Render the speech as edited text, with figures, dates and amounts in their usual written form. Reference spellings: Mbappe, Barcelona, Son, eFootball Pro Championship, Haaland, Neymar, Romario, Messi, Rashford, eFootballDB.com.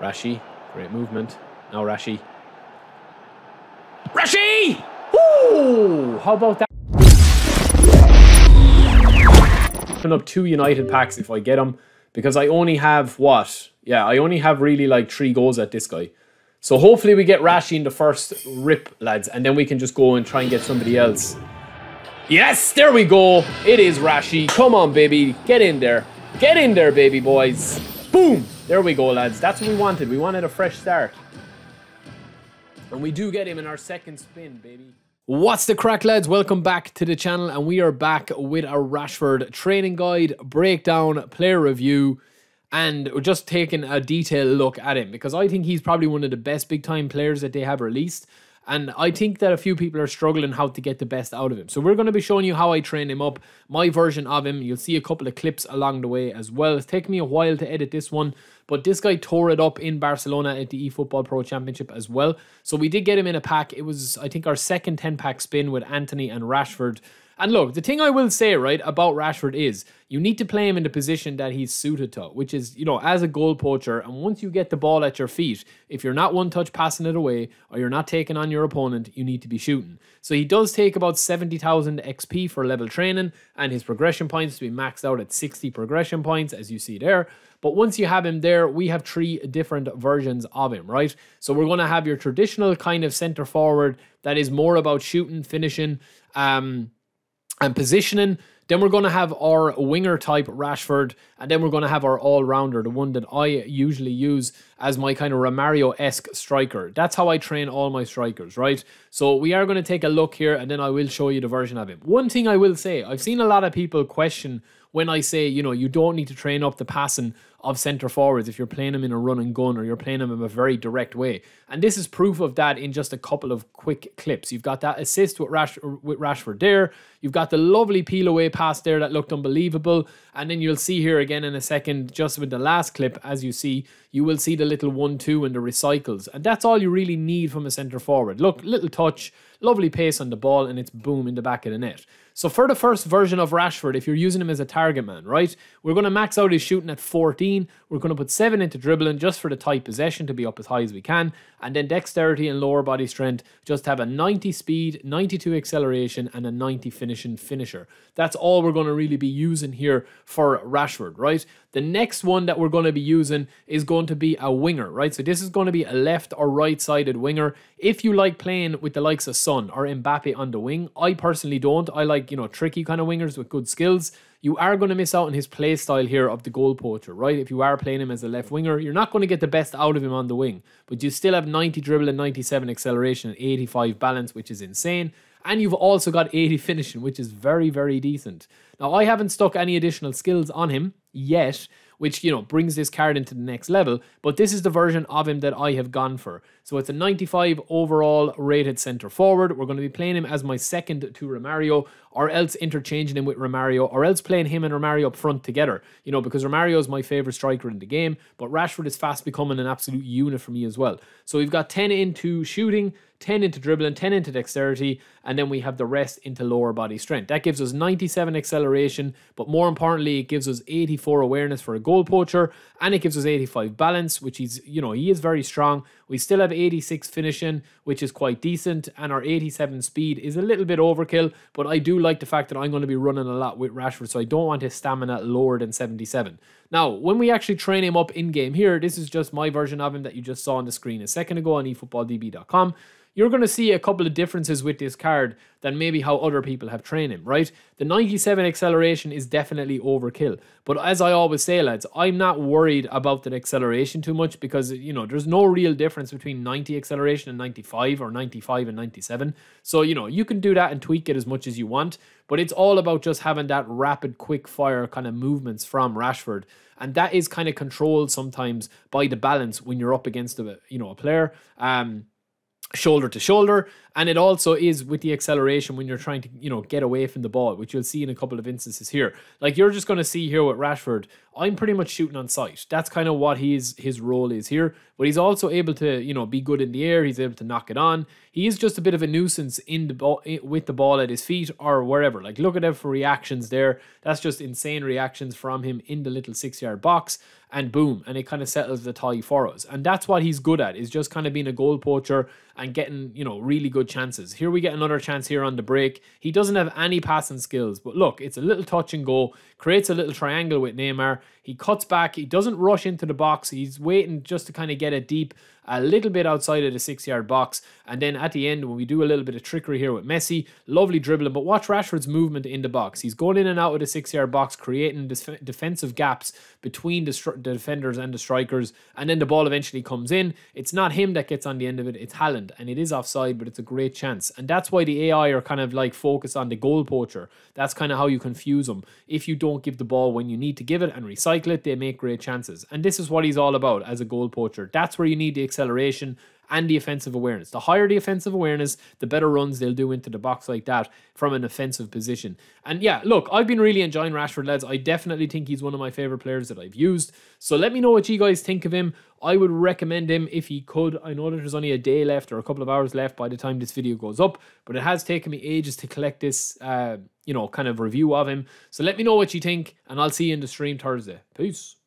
Rashi, great movement. Now Rashi. Rashi! Woo! How about that? Open up 2 United packs if I get them, because I only have what? Yeah, I only have really like 3 goals at this guy. So hopefully we get Rashi in the first rip, lads, and then we can just go and try and get somebody else. Yes, there we go. It is Rashi. Come on, baby. Get in there. Get in there, baby boys. Boom. There we go, lads. That's what we wanted. We wanted a fresh start. And we do get him in our second spin, baby. What's the crack, lads? Welcome back to the channel. And we are back with a Rashford training guide, breakdown, player review. And we're just taking a detailed look at him, because I think he's probably one of the best big-time players that they have released. And I think that a few people are struggling how to get the best out of him. So we're going to be showing you how I train him up, my version of him. You'll see a couple of clips along the way as well. It's taken me a while to edit this one, but this guy tore it up in Barcelona at the eFootball Pro Championship as well. So we did get him in a pack. It was, I think, our second 10-pack spin with Anthony and Rashford. And look, the thing I will say, right, about Rashford is you need to play him in the position that he's suited to, which is, you know, as a goal poacher. And once you get the ball at your feet, if you're not one-touch passing it away or you're not taking on your opponent, you need to be shooting. So he does take about 70,000 XP for level training, and his progression points to be maxed out at 60 progression points, as you see there. But once you have him there, we have 3 different versions of him, right? So we're going to have your traditional kind of center forward that is more about shooting, finishing, and positioning. Then we're going to have our winger type Rashford, and then we're going to have our all-rounder, the one that I usually use as my kind of Romario-esque striker. That's how I train all my strikers, right? So we are going to take a look here, and then I will show you the version of him. One thing I will say, I've seen a lot of people question when I say, you know, you don't need to train up the passing of centre forwards if you're playing them in a run and gun, or you're playing them in a very direct way. And this is proof of that in just a couple of quick clips. You've got that assist with Rashford there. You've got the lovely peel away pass there that looked unbelievable. And then you'll see here again in a second, just with the last clip, as you see, you will see the little 1-2 and the recycles. And that's all you really need from a centre forward. Look, little touch, lovely pace on the ball, and it's boom in the back of the net. So for the first version of Rashford, if you're using him as a target man, right, we're going to max out his shooting at 14. We're going to put 7 into dribbling just for the tight possession to be up as high as we can. And then dexterity and lower body strength just have a 90 speed, 92 acceleration, and a 90 finisher. That's all we're going to really be using here for Rashford, right? The next one that we're going to be using is going to be a winger, right? So this is going to be a left or right-sided winger. If you like playing with the likes of Son or Mbappe on the wing, I personally don't. I like, you know, tricky kind of wingers with good skills. You are going to miss out on his play style here of the goal poacher, right? If you are playing him as a left winger, you're not going to get the best out of him on the wing, but you still have 90 dribble and 97 acceleration and 85 balance, which is insane. And you've also got 80 finishing, which is very, very decent. Now, I haven't stuck any additional skills on him yet, which, you know, brings this card into the next level. But this is the version of him that I have gone for. So it's a 95 overall rated centre forward. We're going to be playing him as my second to Romario, or else interchanging him with Romario, or else playing him and Romario up front together. You know, because Romario is my favourite striker in the game, but Rashford is fast becoming an absolute unit for me as well. So we've got 10 into shooting, 10 into dribbling, 10 into dexterity, and then we have the rest into lower body strength. That gives us 97 acceleration, but more importantly, it gives us 84 awareness for a goal poacher, and it gives us 85 balance, which is, you know, he is very strong. We still have 86 finishing, which is quite decent, and our 87 speed is a little bit overkill, but I do like the fact that I'm going to be running a lot with Rashford, so I don't want his stamina lower than 77. Now, when we actually train him up in-game here, this is just my version of him that you just saw on the screen a second ago on eFootballDB.com. You're going to see a couple of differences with this card than maybe how other people have trained him, right? The 97 acceleration is definitely overkill. But as I always say, lads, I'm not worried about that acceleration too much because, you know, there's no real difference between 90 acceleration and 95 or 95 and 97. So, you know, you can do that and tweak it as much as you want. But it's all about just having that rapid, quick-fire kind of movements from Rashford. And that is kind of controlled sometimes by the balance when you're up against, you know, a player. Shoulder to shoulder, and it also is with the acceleration when you're trying to, you know, get away from the ball, which you'll see in a couple of instances here. Like you're just going to see here with Rashford, I'm pretty much shooting on sight. That's kind of what his role is here. But he's also able to, you know, be good in the air. He's able to knock it on. He is just a bit of a nuisance in the ball, with the ball at his feet or wherever. Like, look at him for reactions there. That's just insane reactions from him in the little 6-yard box. And boom, and it kind of settles the tie for us. And that's what he's good at, is just kind of being a goal poacher and getting, you know, really good chances. Here we get another chance here on the break. He doesn't have any passing skills, but look, it's a little touch and go, creates a little triangle with Neymar. He cuts back, he doesn't rush into the box, he's waiting just to kind of get it deep, a little bit outside of the 6-yard box. And then at the end, when we do a little bit of trickery here with Messi, lovely dribbling, but watch Rashford's movement in the box. He's going in and out of the 6-yard box, creating defensive gaps between the defenders and the strikers, and then the ball eventually comes in. It's not him that gets on the end of it, it's Haaland, and it is offside, but it's a great chance. And that's why the AI are kind of like focused on the goal poacher. That's kind of how you confuse them. If you don't give the ball when you need to give it and recycle it, they make great chances. And this is what he's all about as a goal poacher. That's where you need the acceleration and the offensive awareness. The higher the offensive awareness, the better runs they'll do into the box like that from an offensive position. And yeah, look, I've been really enjoying Rashford, lads. I definitely think he's one of my favorite players that I've used. So let me know what you guys think of him. I would recommend him if he could. I know that there's only a day left or a couple of hours left by the time this video goes up, but it has taken me ages to collect this, you know, kind of review of him. So let me know what you think, and I'll see you in the stream Thursday. Peace.